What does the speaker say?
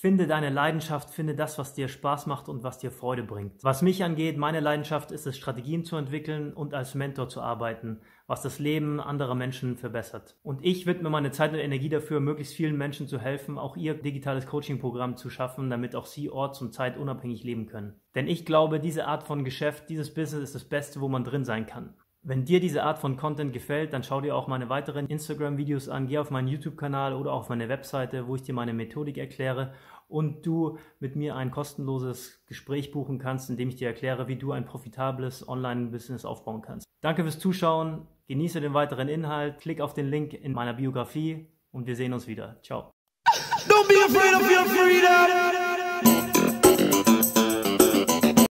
Finde deine Leidenschaft, finde das, was dir Spaß macht und was dir Freude bringt. Was mich angeht, meine Leidenschaft ist es, Strategien zu entwickeln und als Mentor zu arbeiten, was das Leben anderer Menschen verbessert. Und ich widme meine Zeit und Energie dafür, möglichst vielen Menschen zu helfen, auch ihr digitales Coaching-Programm zu schaffen, damit auch sie orts- und zeitunabhängig leben können. Denn ich glaube, diese Art von Geschäft, dieses Business ist das Beste, wo man drin sein kann. Wenn dir diese Art von Content gefällt, dann schau dir auch meine weiteren Instagram-Videos an, geh auf meinen YouTube-Kanal oder auf meine Webseite, wo ich dir meine Methodik erkläre und du mit mir ein kostenloses Gespräch buchen kannst, in dem ich dir erkläre, wie du ein profitables Online-Business aufbauen kannst. Danke fürs Zuschauen, genieße den weiteren Inhalt, klick auf den Link in meiner Biografie und wir sehen uns wieder. Ciao. Don't be afraid of your freedom.